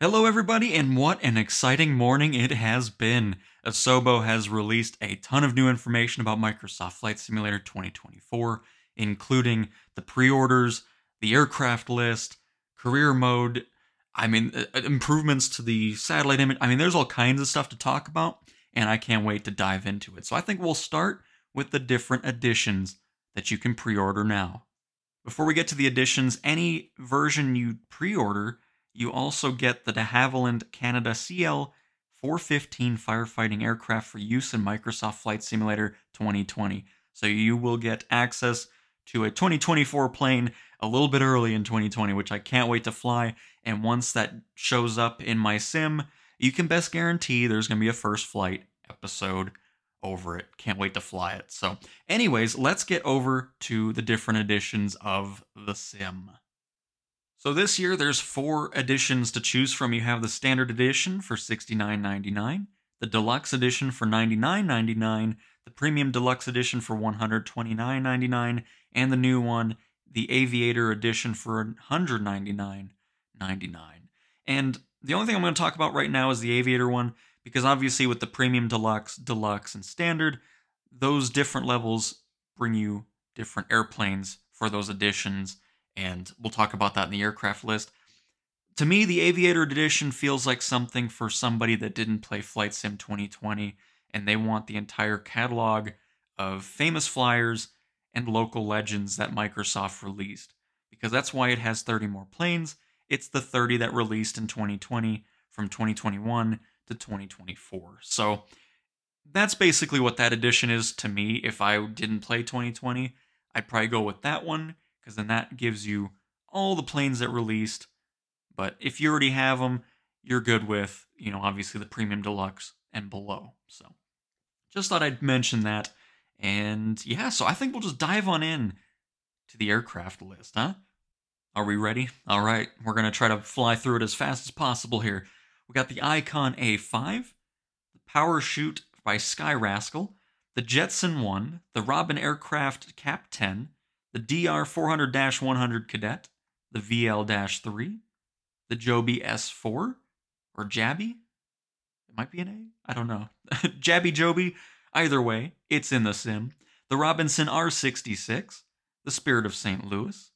Hello everybody, and what an exciting morning it has been. Asobo has released a ton of new information about Microsoft Flight Simulator 2024, including the pre-orders, the aircraft list, career mode, improvements to the satellite image. There's all kinds of stuff to talk about, and I can't wait to dive into it. So I think we'll start with the different editions that you can pre-order now. Before we get to the editions, any version you pre-order, you also get the De Havilland Canada CL-415 firefighting aircraft for use in Microsoft Flight Simulator 2020. So you will get access to a 2024 plane a little bit early in 2020, which I can't wait to fly. And once that shows up in my sim, you can best guarantee there's going to be a first flight episode over it. Can't wait to fly it. So anyways, let's get over to the different editions of the sim. So this year, there's four editions to choose from. You have the Standard Edition for $69.99, the Deluxe Edition for $99.99, the Premium Deluxe Edition for $129.99, and the new one, the Aviator Edition for $199.99. And the only thing I'm going to talk about right now is the Aviator one, because obviously with the Premium Deluxe, Deluxe, and Standard, those different levels bring you different airplanes for those editions. And we'll talk about that in the aircraft list. To me, the Aviator Edition feels like something for somebody that didn't play Flight Sim 2020, and they want the entire catalog of famous flyers and local legends that Microsoft released, because that's why it has 30 more planes. It's the 30 that released in 2020 from 2021 to 2024. So that's basically what that edition is to me. If I didn't play 2020, I'd probably go with that one, because then that gives you all the planes that released. But if you already have them, you're good with, you know, obviously the Premium Deluxe and below. So just thought I'd mention that. And yeah, so I think we'll just dive on in to the aircraft list, huh? Are we ready? All right, we're going to try to fly through it as fast as possible here. We got the Icon A5, the Power Shoot by Sky Rascal, the Jetson 1, the Robin Aircraft Cap 10, the DR400-100 Cadet, the VL-3, the Joby S4, or Jabby? It might be an A? I don't know. Jabby Joby, either way, it's in the sim. The Robinson R66, the Spirit of St. Louis,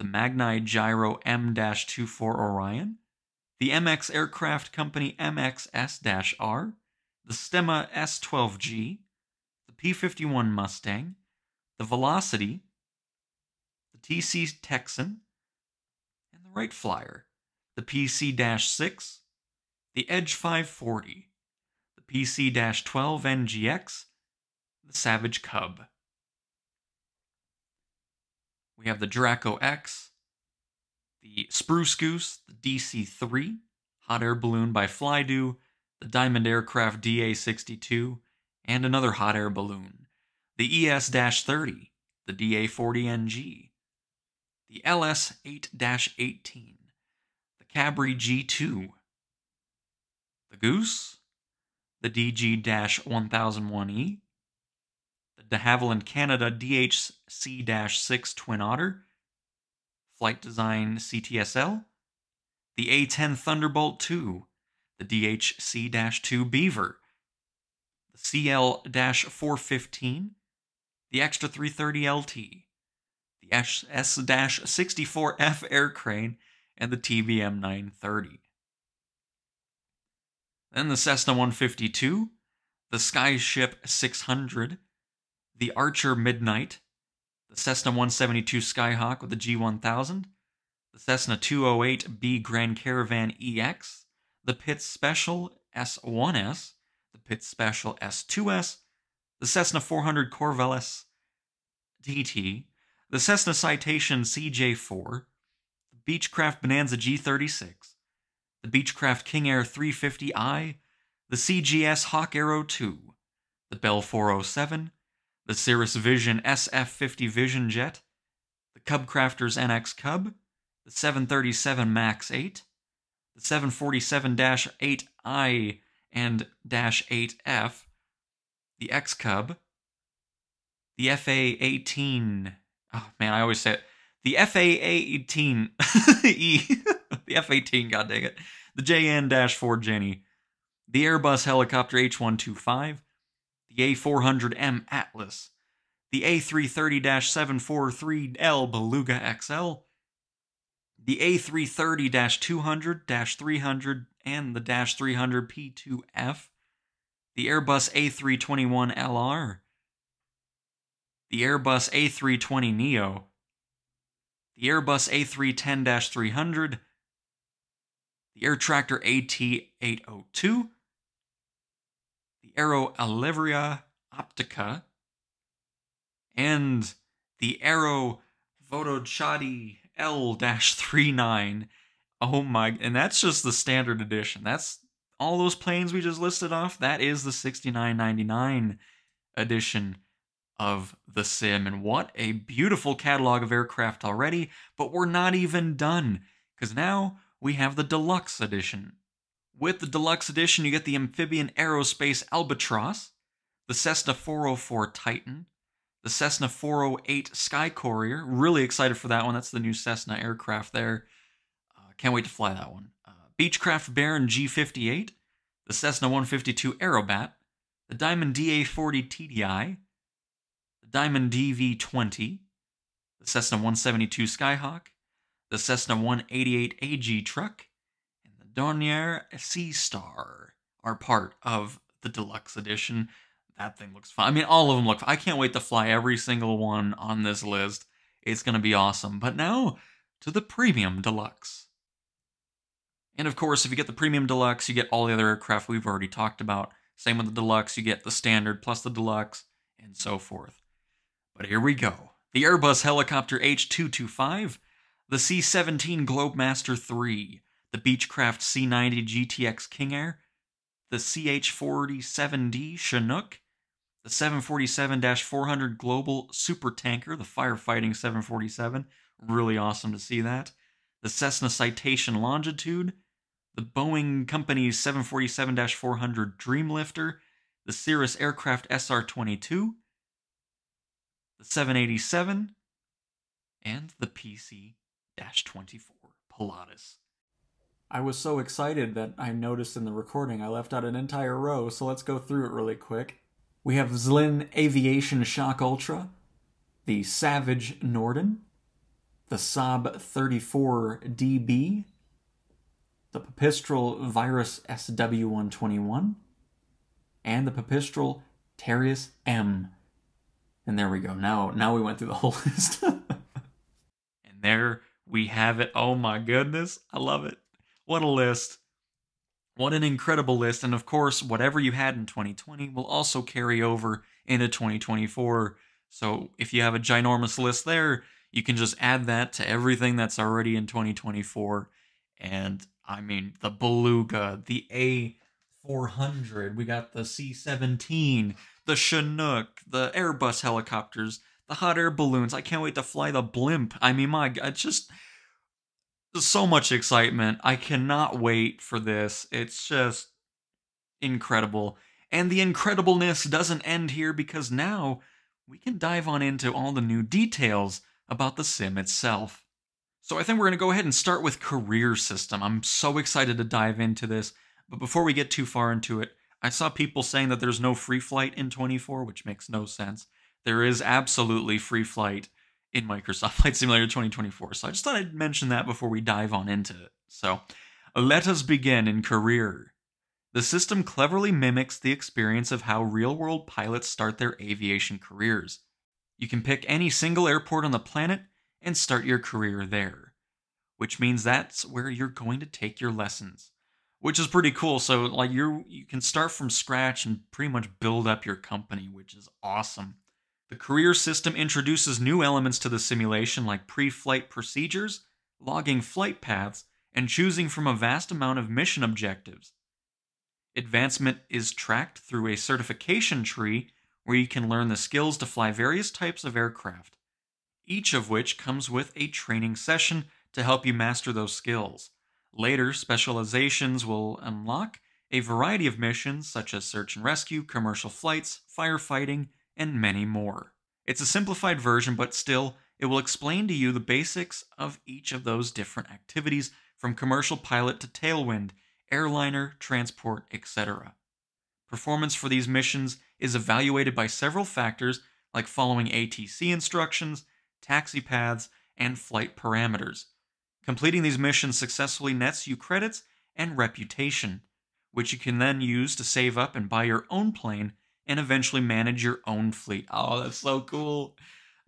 the Magni Gyro M-24 Orion, the MX Aircraft Company MXS-R, the Stemma S12G, the P51 Mustang, the Velocity, TC Texan, and the Wright Flyer, the PC-6, the Edge 540, the PC-12 NGX, the Savage Cub. We have the Draco X, the Spruce Goose, the DC-3, hot air balloon by Flydo, the Diamond Aircraft DA-62, and another hot air balloon, the ES-30, the DA-40NG, the LS-8-18, the Cabri G2, the Goose, the DG-1001E, the De Havilland Canada DHC-6 Twin Otter, Flight Design CTSL, the A-10 Thunderbolt II, the DHC-2 Beaver, the CL-415, the Extra 330 LT, the S-64F Air Crane, and the TBM 930. Then the Cessna 152, the Skyship 600, the Archer Midnight, the Cessna 172 Skyhawk with the G1000, the Cessna 208B Grand Caravan EX, the Pitts Special S1S, the Pitts Special S2S, the Cessna 400 Corvallis DT, the Cessna Citation CJ4, the Beechcraft Bonanza G36, the Beechcraft King Air 350i, the CGS Hawk Aero 2, the Bell 407, the Cirrus Vision SF50 Vision Jet, the Cub Crafters NX Cub, the 737 MAX 8, the 747-8I and -8F, the X Cub, the FA18. Oh, man, I always say it. The FA-18E. The F-18, god dang it. the JN-4 Jenny, the Airbus helicopter H125, the A400M Atlas, the A330-743L Beluga XL, the A330-200-300 and the -300P2F, the Airbus A321LR, the Airbus A320neo, the Airbus A310-300, the Air Tractor AT802, the Aero Alevria Optica, and the Aero Vodochady L-39. Oh my, and that's just the standard edition. That's all those planes we just listed off. That is the $69.99 edition of the sim. And what a beautiful catalog of aircraft already, but we're not even done, because now we have the deluxe edition. With the deluxe edition, you get the Amphibian Aerospace Albatross, the Cessna 404 Titan, the Cessna 408 Sky Courier. Really excited for that one. That's the new Cessna aircraft there. Can't wait to fly that one. Beechcraft Baron G58, the Cessna 152 Aerobat, the Diamond DA40 TDI, the Diamond DV20, the Cessna 172 Skyhawk, the Cessna 188 AG Truck, and the Dornier Sea Star are part of the deluxe edition. That thing looks fun. I mean, all of them look fun. I can't wait to fly every single one on this list. It's going to be awesome. But now to the Premium Deluxe. And of course, if you get the Premium Deluxe, you get all the other aircraft we've already talked about. Same with the Deluxe, you get the Standard plus the Deluxe, and so forth. But here we go. The Airbus Helicopter H225, the C-17 Globemaster III, the Beechcraft C-90 GTX King Air, the CH-47D Chinook, the 747-400 Global Supertanker, the firefighting 747, really awesome to see that, the Cessna Citation Longitude, the Boeing Company's 747-400 Dreamlifter, the Cirrus Aircraft SR-22, the 787, and the PC-24 Pilatus. I was so excited that I noticed in the recording I left out an entire row, so let's go through it really quick. We have Zlin Aviation Shock Ultra, the Savage Norden, the Saab 34DB, the Pipistrel Virus SW121, and the Pipistrel Terrius M. And there we go. Now we went through the whole list. And there we have it. Oh my goodness. I love it. What a list. What an incredible list. And of course, whatever you had in 2020 will also carry over into 2024. So if you have a ginormous list there, you can just add that to everything that's already in 2024. And I mean, the Beluga, the A400, we got the C-17, the Chinook, the Airbus helicopters, the hot air balloons. I can't wait to fly the blimp. I mean, my God, it's just so much excitement. I cannot wait for this. It's just incredible. And the incredibleness doesn't end here, because now we can dive on into all the new details about the sim itself. So I think we're going to go ahead and start with career system. I'm so excited to dive into this. But before we get too far into it, I saw people saying that there's no free flight in 24, which makes no sense. There is absolutely free flight in Microsoft Flight Simulator 2024. So I just thought I'd mention that before we dive on into it. So let us begin in career. The system cleverly mimics the experience of how real-world pilots start their aviation careers. You can pick any single airport on the planet and start your career there, which means that's where you're going to take your lessons, which is pretty cool. So like you can start from scratch and pretty much build up your company, which is awesome. The career system introduces new elements to the simulation, like pre-flight procedures, logging flight paths, and choosing from a vast amount of mission objectives. Advancement is tracked through a certification tree where you can learn the skills to fly various types of aircraft, each of which comes with a training session to help you master those skills. Later, specializations will unlock a variety of missions such as search and rescue, commercial flights, firefighting, and many more. It's a simplified version, but still, it will explain to you the basics of each of those different activities, from commercial pilot to tailwind, airliner, transport, etc. Performance for these missions is evaluated by several factors like following ATC instructions, taxi paths, and flight parameters. Completing these missions successfully nets you credits and reputation, which you can then use to save up and buy your own plane and eventually manage your own fleet. Oh, that's so cool.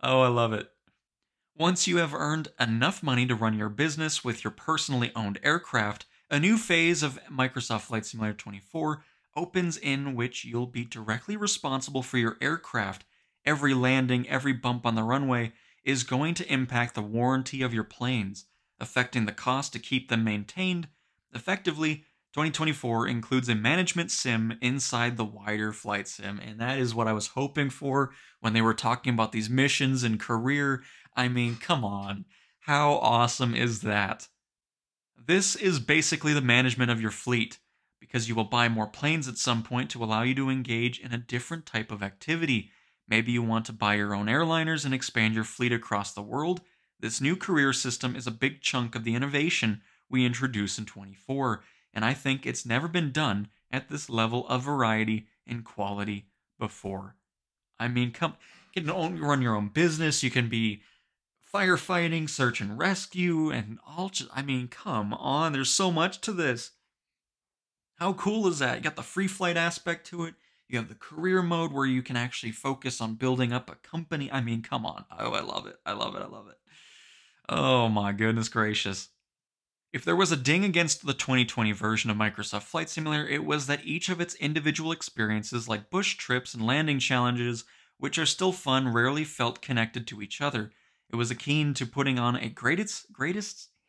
Oh, I love it. Once you have earned enough money to run your business with your personally owned aircraft, a new phase of Microsoft Flight Simulator 24 opens in which you'll be directly responsible for your aircraft. Every landing, every bump on the runway is going to impact the warranty of your planes, affecting the cost to keep them maintained. Effectively, 2024 includes a management sim inside the wider flight sim, and that is what I was hoping for when they were talking about these missions and career. I mean, come on, how awesome is that? This is basically the management of your fleet, because you will buy more planes at some point to allow you to engage in a different type of activity. Maybe you want to buy your own airliners and expand your fleet across the world. This new career system is a big chunk of the innovation we introduce in 24, and I think it's never been done at this level of variety and quality before. I mean, come, you can run your own business, you can be firefighting, search and rescue, and all, I mean, come on, there's so much to this. How cool is that? You got the free flight aspect to it, you have the career mode where you can actually focus on building up a company. I mean, come on. Oh, I love it, I love it, I love it. Oh my goodness gracious. If there was a ding against the 2020 version of Microsoft Flight Simulator, it was that each of its individual experiences, like bush trips and landing challenges, which are still fun, rarely felt connected to each other. It was akin to putting on a greatest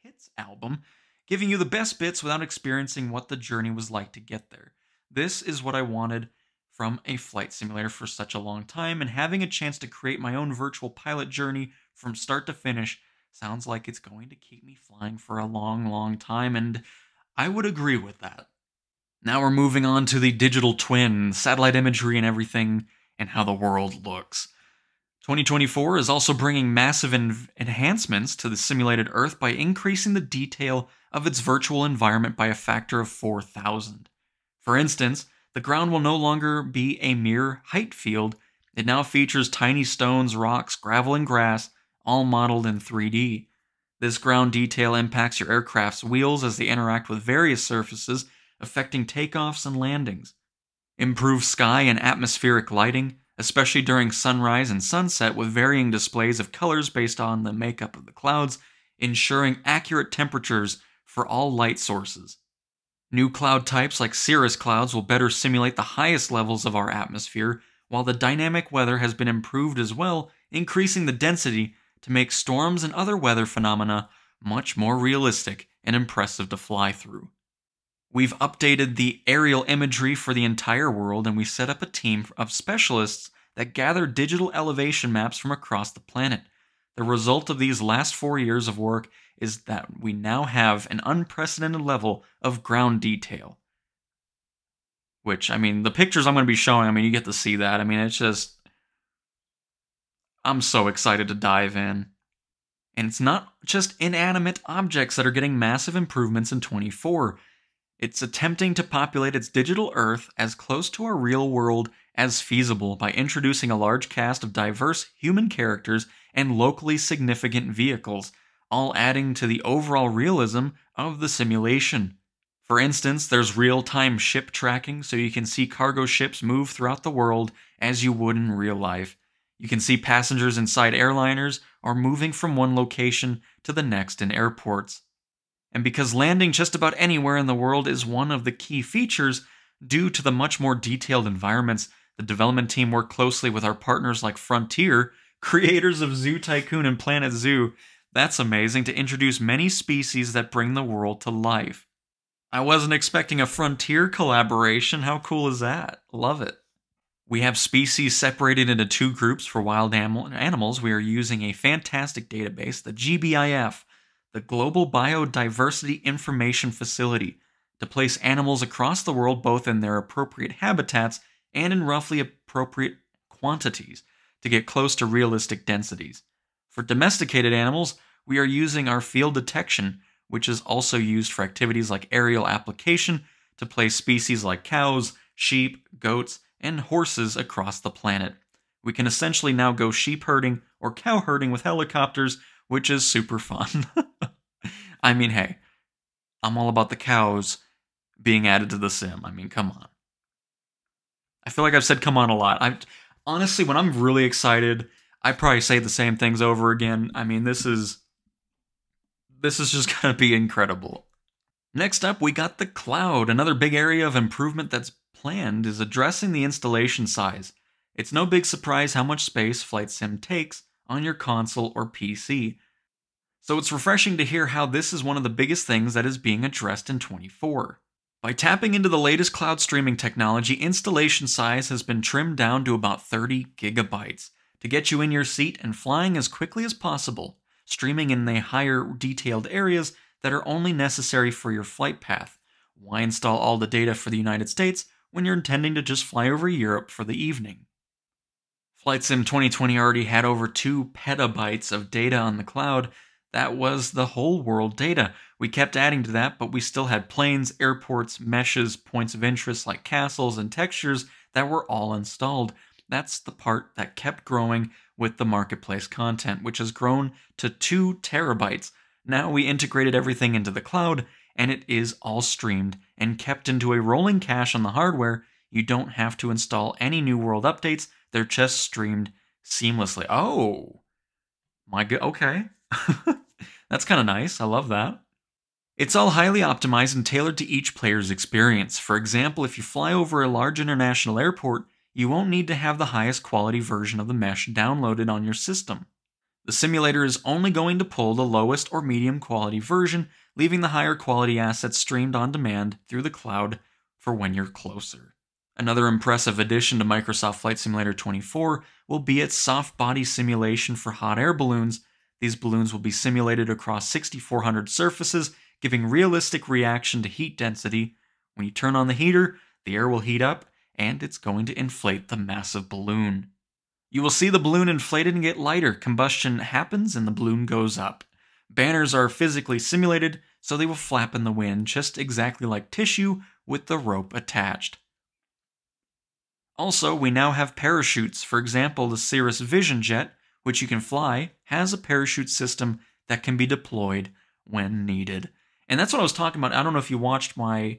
hits album, giving you the best bits without experiencing what the journey was like to get there. This is what I wanted from a flight simulator for such a long time, and having a chance to create my own virtual pilot journey from start to finish sounds like it's going to keep me flying for a long, long time, and I would agree with that. Now we're moving on to the digital twin, satellite imagery and everything, and how the world looks. 2024 is also bringing massive enhancements to the simulated Earth by increasing the detail of its virtual environment by a factor of 4,000. For instance, the ground will no longer be a mere height field. It now features tiny stones, rocks, gravel, and grass, all modeled in 3D. This ground detail impacts your aircraft's wheels as they interact with various surfaces, affecting takeoffs and landings. Improved sky and atmospheric lighting, especially during sunrise and sunset with varying displays of colors based on the makeup of the clouds, ensuring accurate temperatures for all light sources. New cloud types like cirrus clouds will better simulate the highest levels of our atmosphere, while the dynamic weather has been improved as well, increasing the density to make storms and other weather phenomena much more realistic and impressive to fly through. We've updated the aerial imagery for the entire world, and we set up a team of specialists that gather digital elevation maps from across the planet. The result of these last 4 years of work is that we now have an unprecedented level of ground detail. Which, I mean, the pictures I'm going to be showing, I mean, you get to see that. I mean, it's just, I'm so excited to dive in. And it's not just inanimate objects that are getting massive improvements in 24. It's attempting to populate its digital Earth as close to our real world as feasible by introducing a large cast of diverse human characters and locally significant vehicles, all adding to the overall realism of the simulation. For instance, there's real-time ship tracking, so you can see cargo ships move throughout the world as you would in real life. You can see passengers inside airliners are moving from one location to the next in airports. And because landing just about anywhere in the world is one of the key features, due to the much more detailed environments, the development team worked closely with our partners like Frontier, creators of Zoo Tycoon and Planet Zoo. That's amazing, to introduce many species that bring the world to life. I wasn't expecting a Frontier collaboration. How cool is that? Love it. We have species separated into two groups for wild animals. We are using a fantastic database, the GBIF, the Global Biodiversity Information Facility, to place animals across the world both in their appropriate habitats and in roughly appropriate quantities to get close to realistic densities. For domesticated animals, we are using our field detection, which is also used for activities like aerial application to place species like cows, sheep, goats, and horses across the planet. We can essentially now go sheep herding or cow herding with helicopters, which is super fun. I mean, hey, I'm all about the cows being added to the sim. I mean, come on. I feel like I've said come on a lot. Honestly, when I'm really excited, I probably say the same things over again. I mean, this is just gonna be incredible. Next up, we got the cloud. Another big area of improvement that's planned is addressing the installation size. It's no big surprise how much space Flight Sim takes on your console or PC. So it's refreshing to hear how this is one of the biggest things that is being addressed in 24. By tapping into the latest cloud streaming technology, installation size has been trimmed down to about 30 gigabytes to get you in your seat and flying as quickly as possible, streaming in the higher detailed areas that are only necessary for your flight path. Why install all the data for the United States when you're intending to just fly over Europe for the evening? Flight Sim 2020 already had over 2 petabytes of data on the cloud. That was the whole world data. We kept adding to that, but we still had planes, airports, meshes, points of interest like castles and textures that were all installed. That's the part that kept growing with the marketplace content, which has grown to 2 terabytes. Now we integrated everything into the cloud, and it is all streamed and kept into a rolling cache on the hardware. You don't have to install any new world updates. They're just streamed seamlessly. Oh, my God. Okay. That's kind of nice. I love that. It's all highly optimized and tailored to each player's experience. For example, if you fly over a large international airport, you won't need to have the highest quality version of the mesh downloaded on your system. The simulator is only going to pull the lowest or medium quality version, leaving the higher quality assets streamed on demand through the cloud for when you're closer. Another impressive addition to Microsoft Flight Simulator 24 will be its soft body simulation for hot air balloons. These balloons will be simulated across 6,400 surfaces, giving realistic reaction to heat density. When you turn on the heater, the air will heat up, and it's going to inflate the massive balloon. You will see the balloon inflated and get lighter. Combustion happens and the balloon goes up. Banners are physically simulated, so they will flap in the wind, just exactly like tissue with the rope attached. Also, we now have parachutes. For example, the Cirrus Vision Jet, which you can fly, has a parachute system that can be deployed when needed. And that's what I was talking about. I don't know if you watched my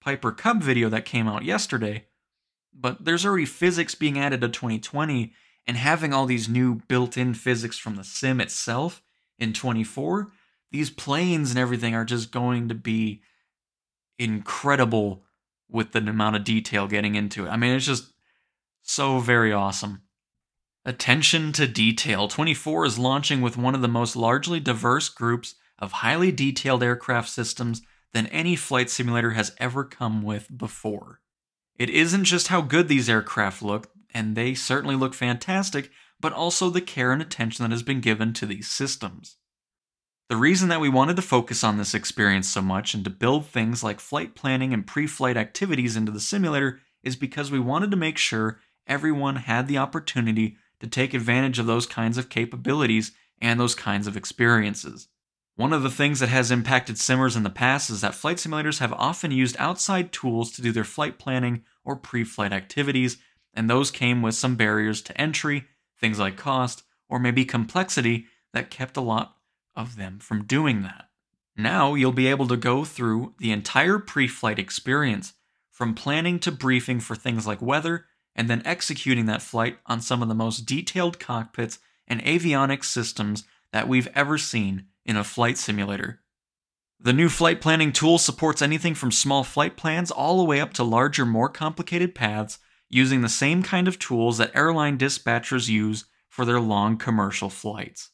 Piper Cub video that came out yesterday, but there's already physics being added to 2020, and having all these new built-in physics from the sim itself in 24, these planes and everything are just going to be incredible with the amount of detail getting into it. I mean, it's just so very awesome. Attention to detail. 24 is launching with one of the most largely diverse groups of highly detailed aircraft systems than any flight simulator has ever come with before. It isn't just how good these aircraft look, and they certainly look fantastic, but also the care and attention that has been given to these systems. The reason that we wanted to focus on this experience so much and to build things like flight planning and pre-flight activities into the simulator is because we wanted to make sure everyone had the opportunity to take advantage of those kinds of capabilities and those kinds of experiences. One of the things that has impacted simmers in the past is that flight simulators have often used outside tools to do their flight planning or pre-flight activities, and those came with some barriers to entry, things like cost, or maybe complexity that kept a lot of them from doing that. Now you'll be able to go through the entire pre-flight experience, from planning to briefing for things like weather, and then executing that flight on some of the most detailed cockpits and avionics systems that we've ever seen in a flight simulator. The new flight planning tool supports anything from small flight plans all the way up to larger, more complicated paths, using the same kind of tools that airline dispatchers use for their long commercial flights.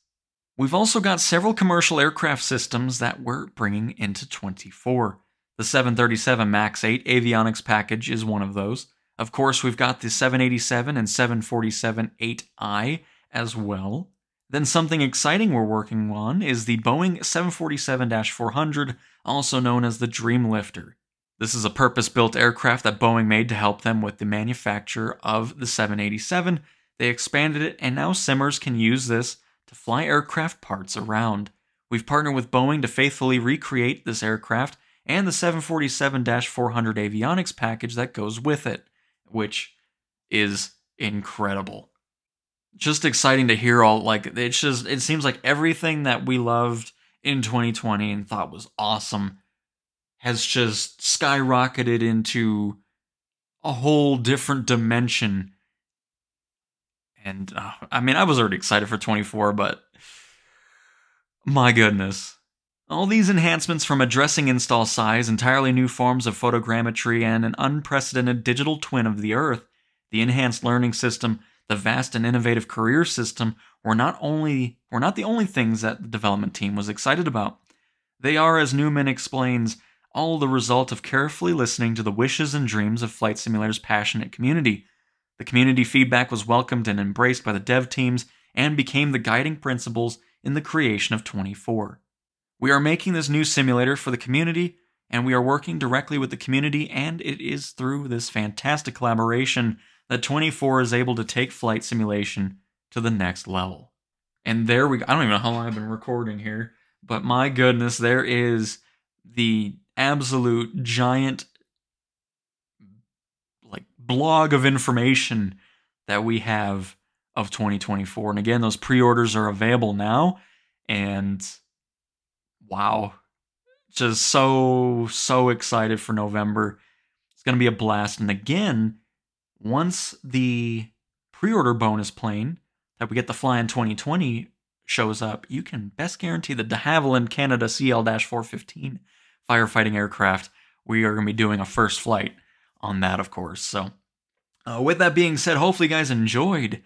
We've also got several commercial aircraft systems that we're bringing into 24. The 737 MAX 8 avionics package is one of those. Of course, we've got the 787 and 747-8I as well. Then something exciting we're working on is the Boeing 747-400, also known as the Dreamlifter. This is a purpose-built aircraft that Boeing made to help them with the manufacture of the 787. They expanded it, and now simmers can use this to fly aircraft parts around. We've partnered with Boeing to faithfully recreate this aircraft and the 747-400 avionics package that goes with it, which is incredible. Just exciting to hear all, like, it's just, it seems like everything that we loved in 2020 and thought was awesome has just skyrocketed into a whole different dimension. And I mean, I was already excited for 24, but my goodness. All these enhancements, from addressing install size, entirely new forms of photogrammetry, and an unprecedented digital twin of the Earth, the enhanced learning system, the vast and innovative career system, were not the only things that the development team was excited about. They are, as Newman explains, all the result of carefully listening to the wishes and dreams of Flight Simulator's passionate community. The community feedback was welcomed and embraced by the dev teams and became the guiding principles in the creation of 24. We are making this new simulator for the community, and we are working directly with the community, and it is through this fantastic collaboration that 24 is able to take flight simulation to the next level. And there we go. I don't even know how long I've been recording here, but my goodness, there is the absolute giant, like, blog of information that we have of 2024. And again, those pre-orders are available now, and wow, just so excited for November. It's going to be a blast. And again, once the pre-order bonus plane that we get to fly in 2020 shows up, you can best guarantee that De Havilland Canada CL-415 firefighting aircraft, we are going to be doing a first flight on that, of course. So with that being said, hopefully you guys enjoyed